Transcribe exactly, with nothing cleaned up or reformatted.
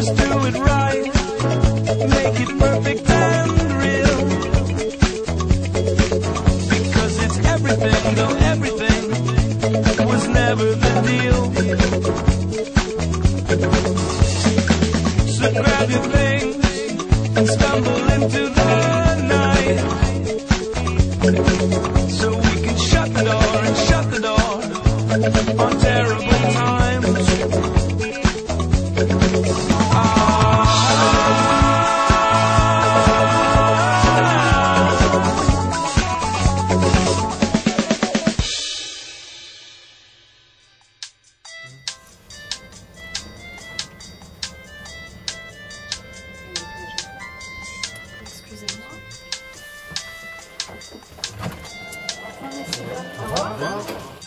Just do it right, make it perfect and real, because it's everything, though everything was never the deal. So grab your things and stumble into the night, so we can shut the door and shut the door on terrible times. Excusez-moi.